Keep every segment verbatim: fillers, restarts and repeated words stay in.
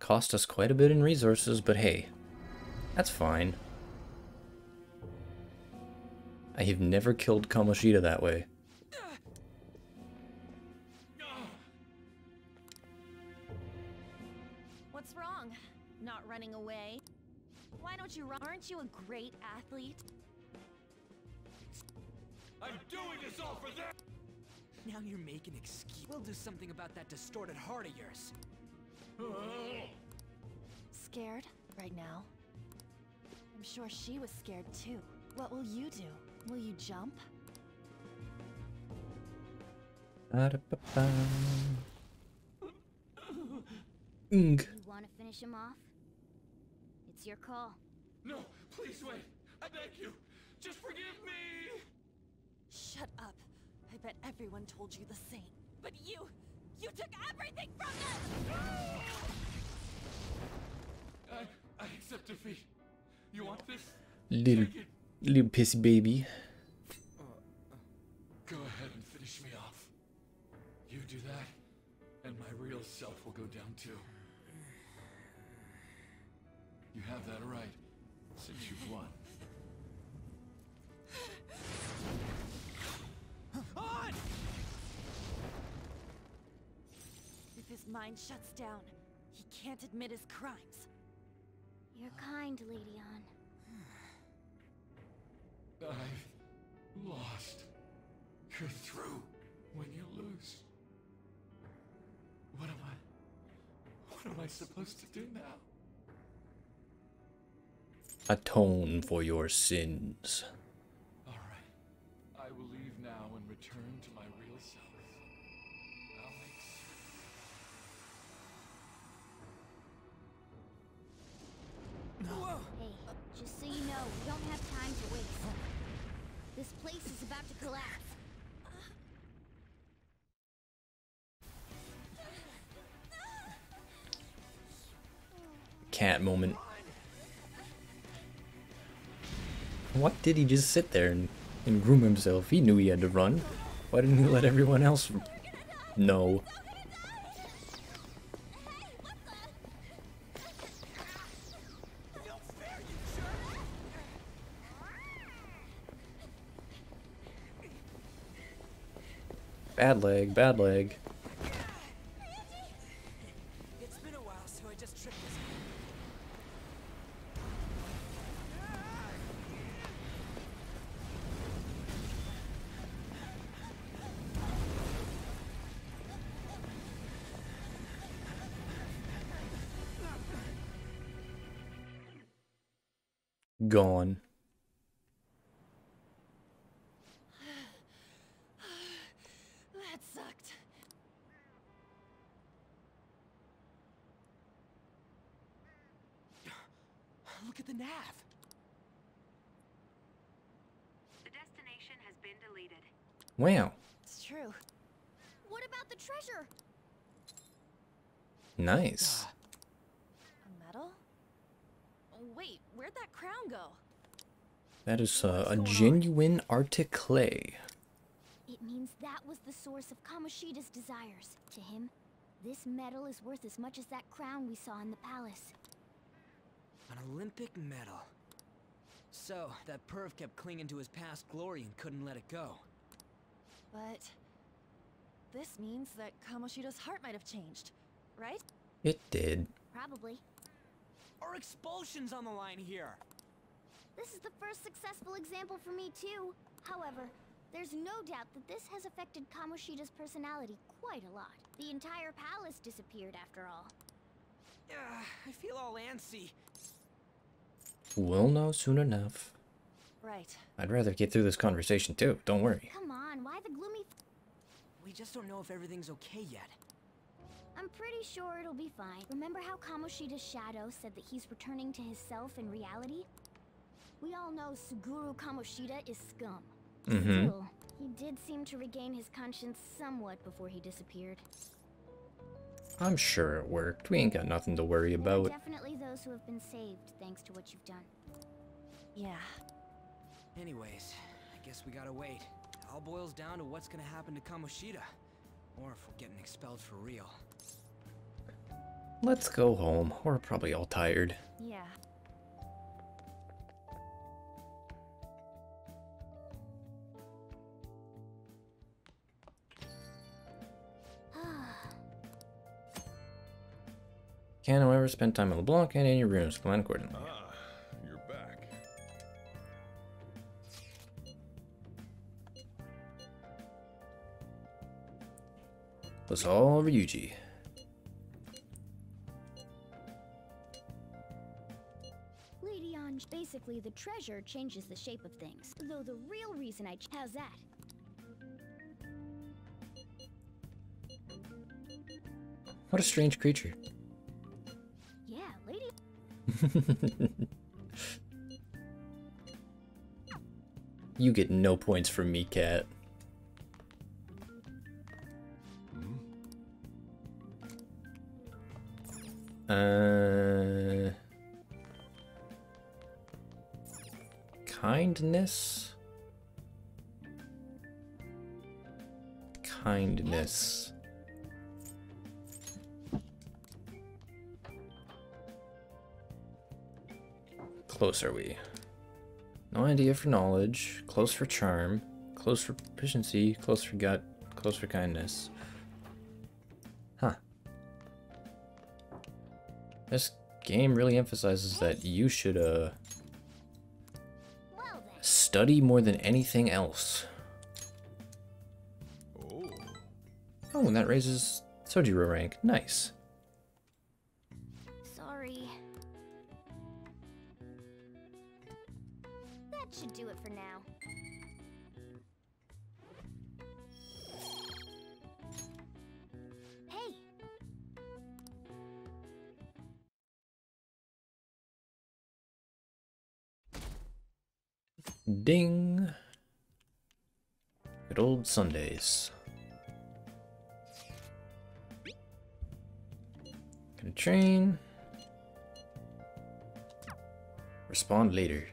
Cost us quite a bit in resources, but hey, that's fine. I have never killed Kamoshida that way. What's wrong? Not running away? Why don't you run? Aren't you a great athlete? I'm doing this all for them! Now you're making excuse. We'll do something about that distorted heart of yours. Scared right now? I'm sure she was scared too. What will you do? Will you jump? You want to finish him off? It's your call. No, please wait. I beg you. Just forgive me. Shut up. I bet everyone told you the same. But you, you took everything from them! I, I accept defeat. You want this? Little, little pissy baby. Uh, uh, go ahead and finish me off. You do that, and my real self will go down too. You have that right, since you've won. On! If his mind shuts down, he can't admit his crimes. You're kind, Lady On. I've lost. You're through when you lose. What am I... What am I supposed to do now? Atone for your sins. I will leave now and return to my real self. I'll make sense. Hey, just so you know, we don't have time to waste. This place is about to collapse. Cat moment. What did he just sit there and... and groom himself? He knew he had to run. Why didn't he let everyone else? No. Bad leg, bad leg. It's been a while, so I just tripped this. Gone. That sucked. Look at the nav. The destination has been deleted. Wow. It's true. What about the treasure? Nice. Uh, a medal? Wait, where'd that crown go? That is uh, a genuine Arctic clay. It means that was the source of Kamoshida's desires. To him, this medal is worth as much as that crown we saw in the palace. An Olympic medal. So, that perv kept clinging to his past glory and couldn't let it go. But... this means that Kamoshida's heart might have changed, right? It did. Probably. Our expulsion's on the line here. This is the first successful example for me too. However, there's no doubt that this has affected Kamoshida's personality quite a lot. The entire palace disappeared after all. Yeah, uh, I feel all antsy. We'll know soon enough. Right. I'd rather get through this conversation too, don't worry. Come on, why the gloomy... We just don't know if everything's okay yet. I'm pretty sure it'll be fine. Remember how Kamoshida's shadow said that he's returning to his self in reality? We all know Suguru Kamoshida is scum. Mm-hmm. Still, he did seem to regain his conscience somewhat before he disappeared. I'm sure it worked. We ain't got nothing to worry about. There are definitely those who have been saved thanks to what you've done. Yeah. Anyways, I guess we gotta wait. It all boils down to what's gonna happen to Kamoshida. Or if we're getting expelled for real. Let's go home. We're probably all tired. Yeah. Can, however, spend time in LeBlanc and in your rooms. Plan accordingly. Ah, you're back. Let's all Ryuji. Lady Ange, basically, the treasure changes the shape of things. Though the real reason I ch- how's that? What a strange creature. You get no points from me, cat. Uh, kindness, kindness. Close are we? No idea for knowledge, close for charm, close for proficiency, close for gut, close for kindness. Huh. This game really emphasizes that you should uh study more than anything else. Oh, and that raises Sojiro rank. Nice. Should do it for now. Hey. Ding. Good old Sundays. Gonna train. Respond later.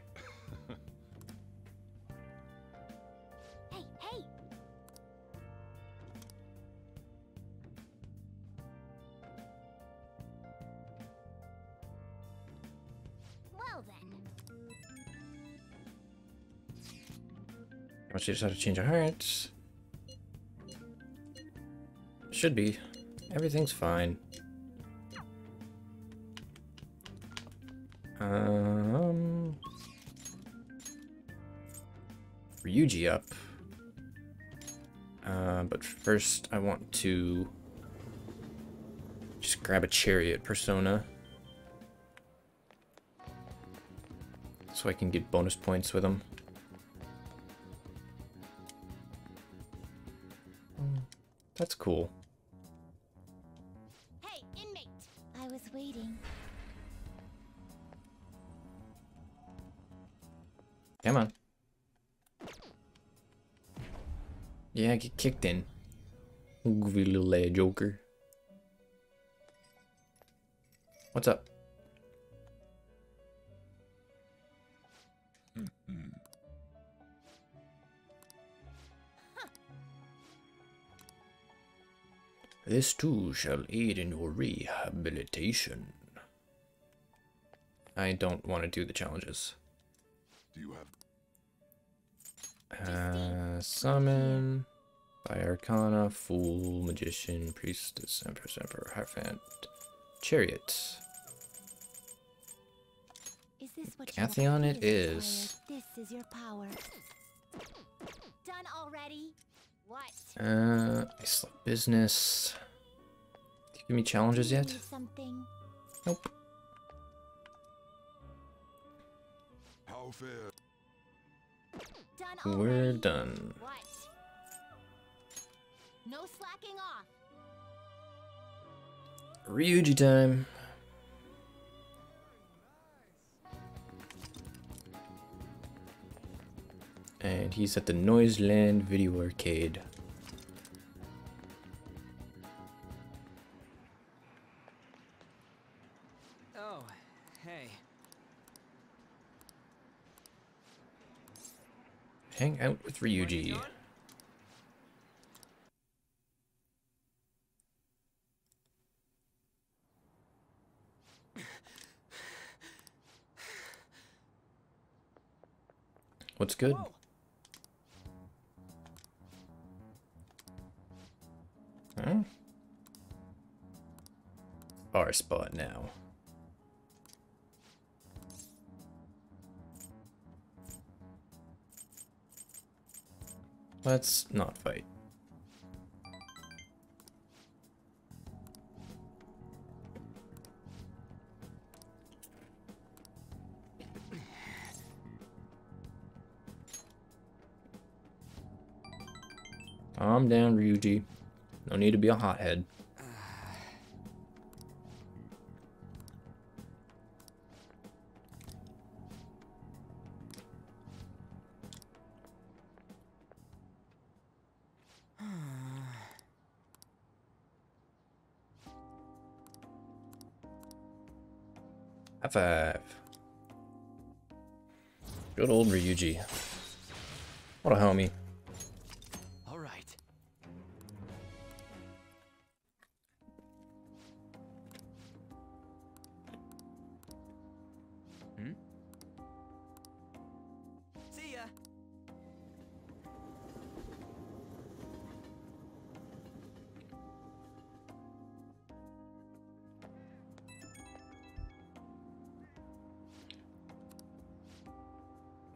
She just had to change her hearts. Should be. Everything's fine. Um, Ryuji up. Uh, but first I want to just grab a chariot persona, so I can get bonus points with them. That's cool. Hey, inmate. I was waiting. Come on. Yeah, get kicked in. Goofy little uh, Joker. What's up? This too shall aid in your rehabilitation. I don't want to do the challenges. Do you have uh, summon, by Arcana, Fool, Magician, Priestess, Empress, Emperor, Hierophant, Chariot. Is this what Atheon it is. This is your power. Done already? What? Uh, I slept business. Did you give me challenges yet? Something. Nope. How fair. Done. We're done. What? No slacking off. Ryuji time. And he's at the Noiseland Video Arcade. Oh, hey. Hang out with Ryuji. What's good? Huh? Our spot now. Let's not fight. Calm down, Ryuji. No need to be a hothead. High five. Good old Ryuji. What a homie.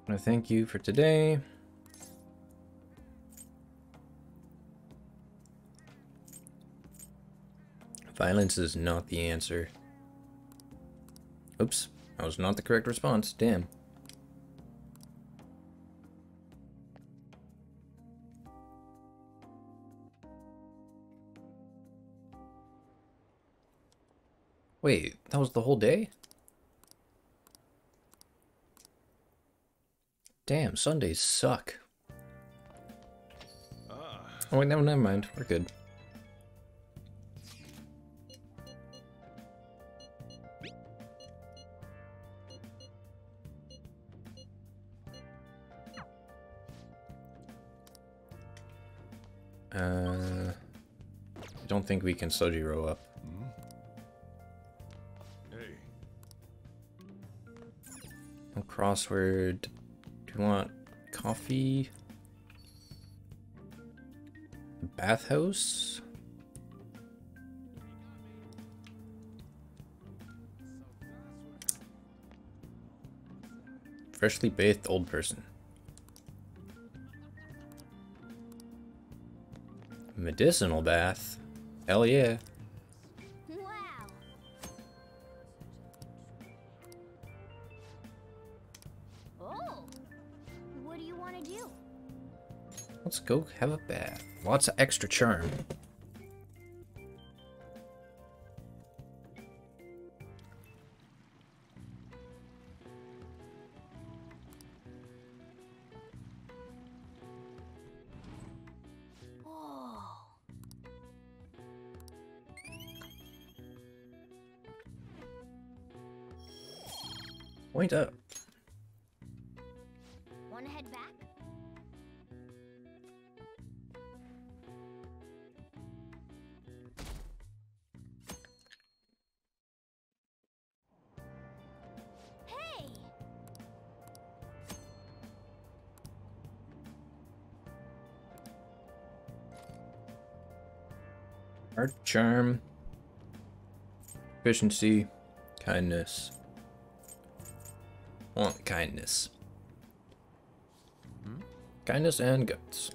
I want to thank you for today. Violence is not the answer. Oops, that was not the correct response. Damn. Wait, that was the whole day? Damn, Sundays suck. Ah. Oh wait, no, never mind. We're good. Uh, I don't think we can Sojiro up. Hey. No crossword. Do you want coffee? The bathhouse? Freshly bathed old person. Medicinal bath? Hell yeah. Let's go have a bath. Lots of extra charm. Oh. Point up. Our charm, efficiency, kindness. I want kindness. Hmm? Kindness and guts.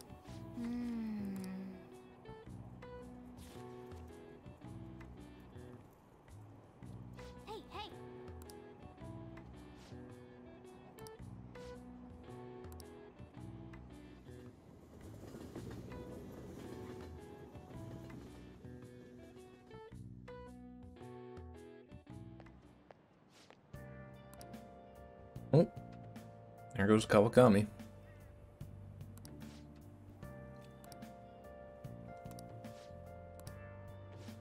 Mm. Hey, hey. Oh, there goes Kawakami.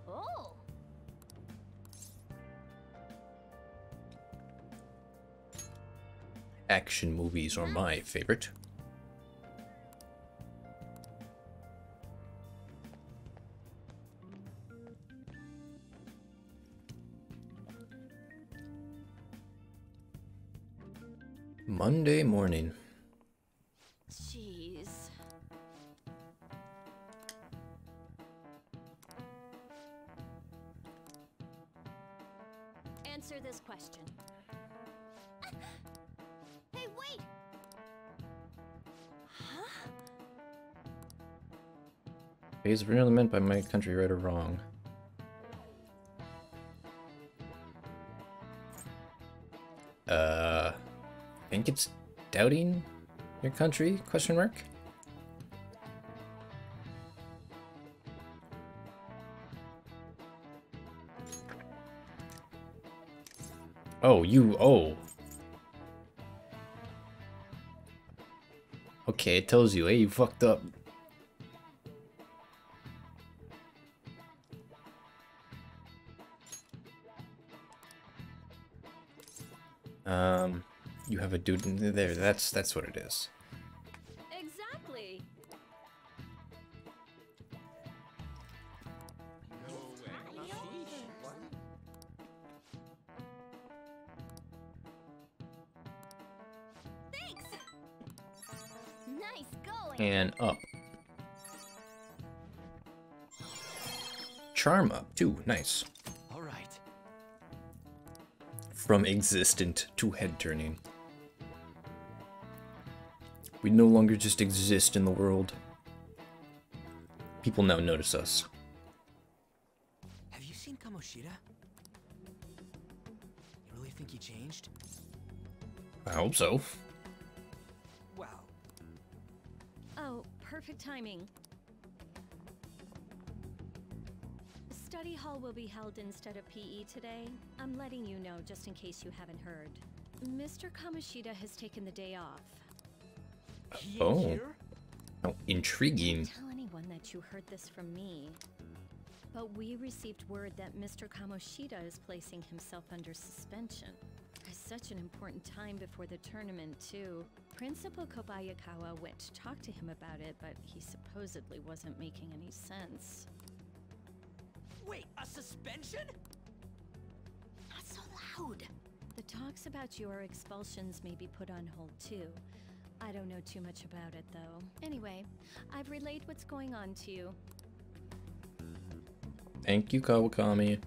Oh. Action movies are my favorite. Monday morning. answer this question. Hey, wait! Huh? Is really meant by my country right or wrong? Uh, I think it's doubting your country? Question mark. Oh, you oh. Okay, it tells you, hey, you fucked up. Um, you have a dude in there. That's that's what it is. Exactly. Thanks. Nice going. And up. Charm up too. Nice. From existent to head-turning. We no longer just exist in the world. People now notice us. Have you seen Kamoshida? You really think he changed? I hope so. Wow. Oh, perfect timing. Study hall will be held instead of P E today. I'm letting you know just in case you haven't heard. Mister Kamoshida has taken the day off. Oh, how intriguing. Don't tell anyone that you heard this from me. But we received word that Mister Kamoshida is placing himself under suspension. It's such an important time before the tournament, too. Principal Kobayakawa went to talk to him about it, but he supposedly wasn't making any sense. Wait, a suspension? Not so loud. The talks about your expulsions may be put on hold too. I don't know too much about it though. Anyway, I've relayed what's going on to you. Thank you, Kawakami.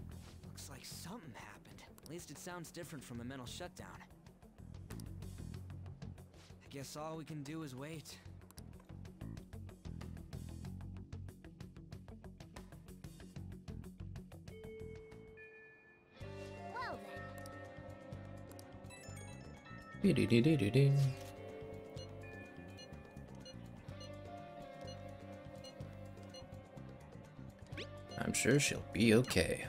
Looks like something happened. At least it sounds different from a mental shutdown. I guess all we can do is wait. I'm sure she'll be okay.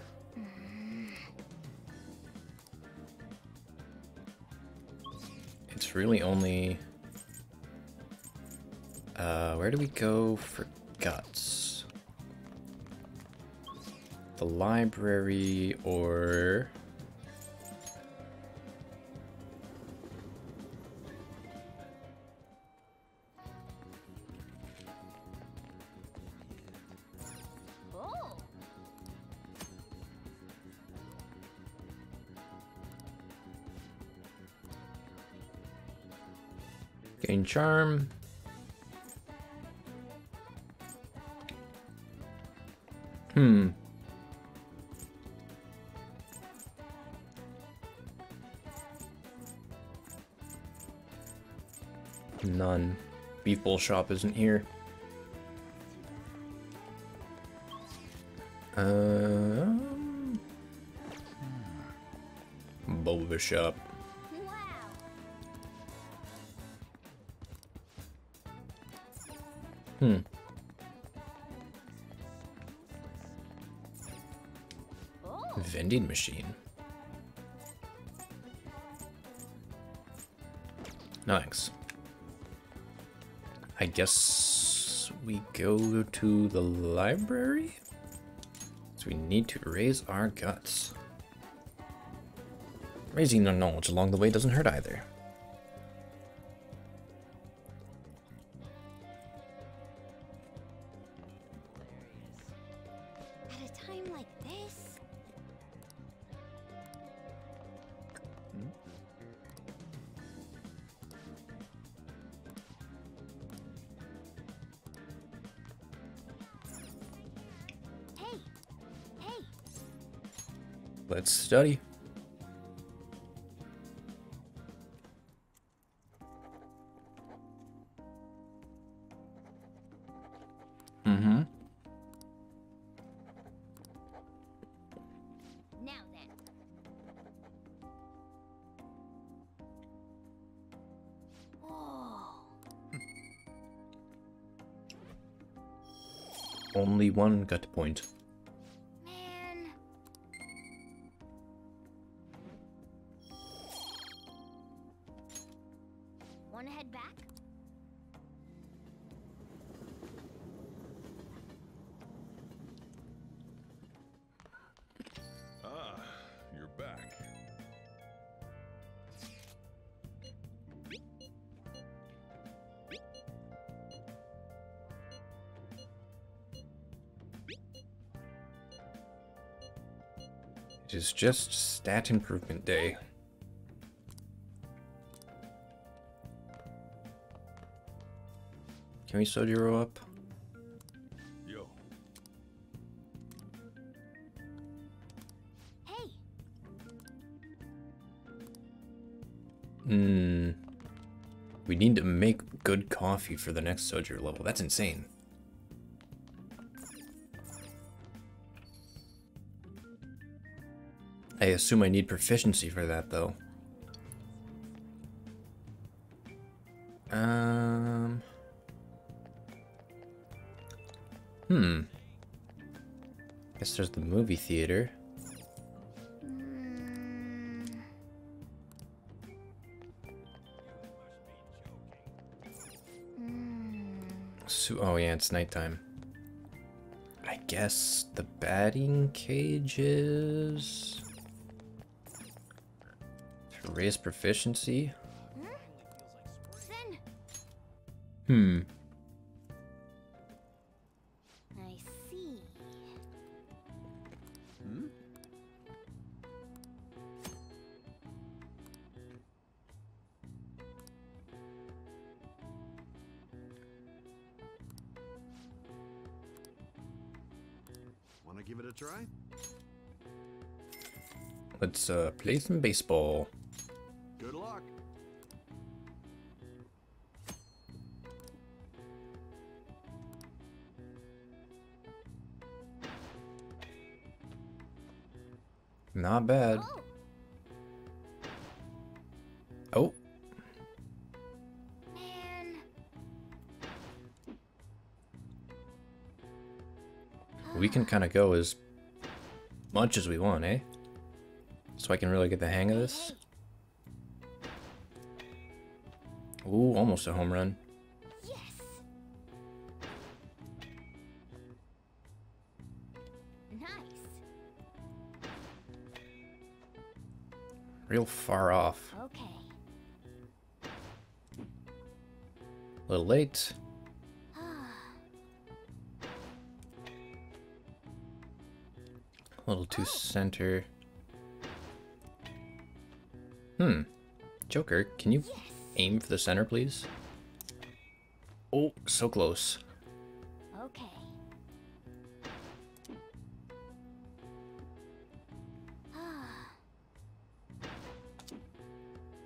It's really only uh where do we go for guts? The library or gain charm. Hmm. None. Beef Bowl Shop isn't here. Um. Boba Shop. Hmm. Vending machine. Nice. I guess we go to the library? So we need to raise our guts. Raising their knowledge along the way doesn't hurt either. Let's study. only one gut point. Man. Wanna head back? Ah, you're back. It is just stat improvement day. Can we Sojiro up? Yo. Hey. Hmm. We need to make good coffee for the next Sojiro level. That's insane. I assume I need proficiency for that, though. Um... Hmm. Guess there's the movie theater. So, oh yeah, it's nighttime. I guess the batting cage is... raise proficiency? Hmm. I see. Hmm? Wanna give it a try? Let's uh, play some baseball. Good luck. Not bad. Oh. Man. We can kind of go as much as we want, eh? So I can really get the hang of this. Ooh, almost a home run. Yes. Nice. Real far off. Okay. A little late. A little too oh. center. Hmm. Joker, can you... Yes. Aim for the center, please. Oh, so close. Okay.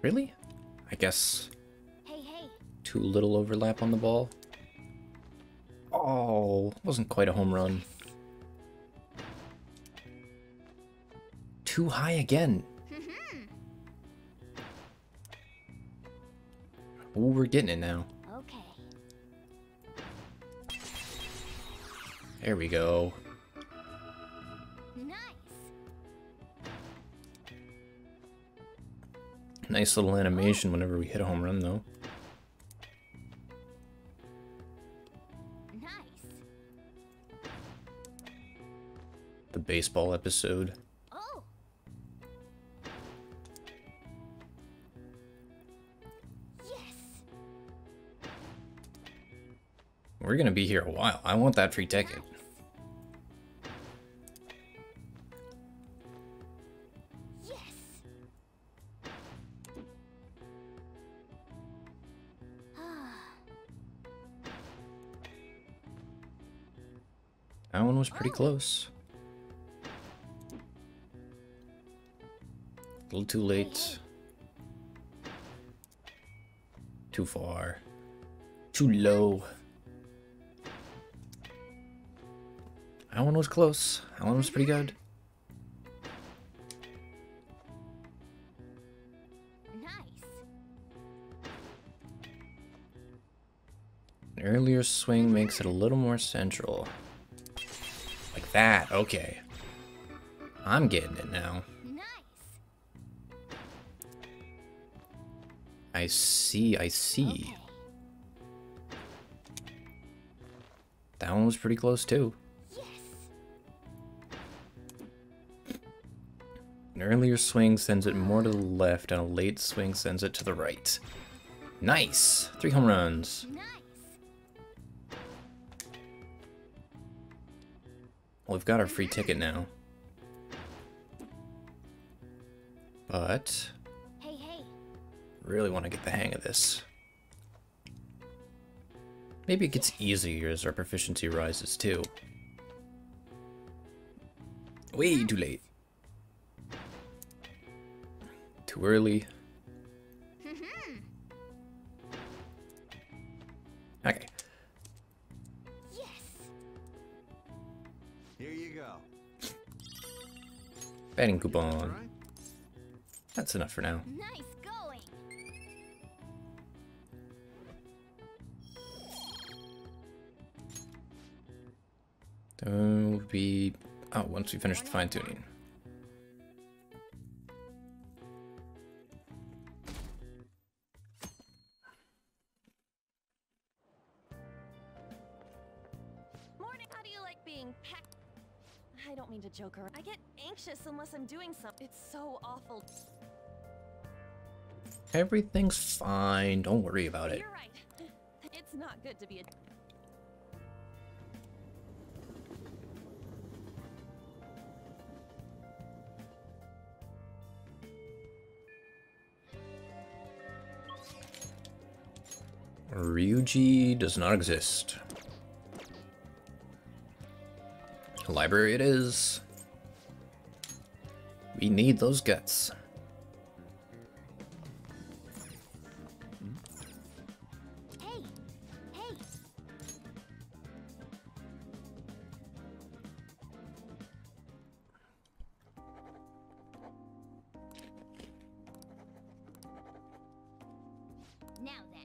Really? I guess hey, hey. Too little overlap on the ball. Oh, wasn't quite a home run. Too high again. Oh, we're getting it now. Okay. There we go. Nice. Nice little animation whenever we hit a home run, though. Nice. The baseball episode. We're gonna be here a while. I want that free ticket. Yes. That one was pretty close. A little too late. Too far. Too low. That one was close. That one was pretty good. Nice. An earlier swing makes it a little more central. like that. Okay. I'm getting it now. I see, I see. Okay. That one was pretty close too. Yes. An earlier swing sends it more to the left, and a late swing sends it to the right. Nice! Three home runs. Nice. Well, we've got our free ticket now. But... really want to get the hang of this. Maybe it gets easier as our proficiency rises too. Way too late. Too early. Okay. Yes. Here you go. Batting coupon. That's enough for now. Nice. We'll be... oh, once we finish the fine-tuning. Morning, how do you like being packed? I don't mean to Joker. I get anxious unless I'm doing something. It's so awful. Everything's fine. Don't worry about it. You're right. It's not good to be a... Ryuji does not exist. Library it is. We need those guts. Hey. Hey. Now then.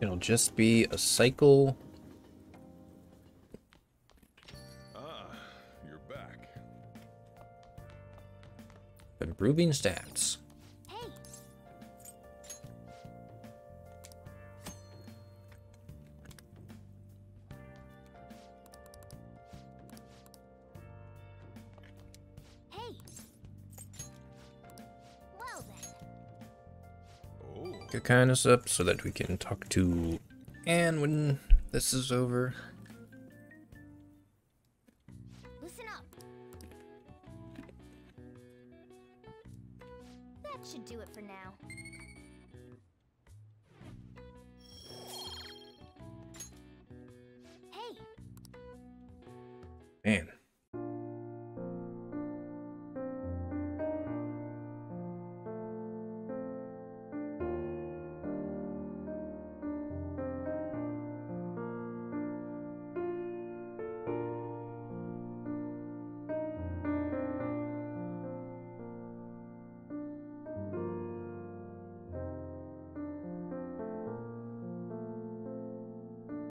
It'll just be a cycle. Ah, you're back. Improving stats. Hey. Hey. Well then. Get kindness up so that we can talk to Anne when this is over. Listen up. That should do it for now. Hey. Man.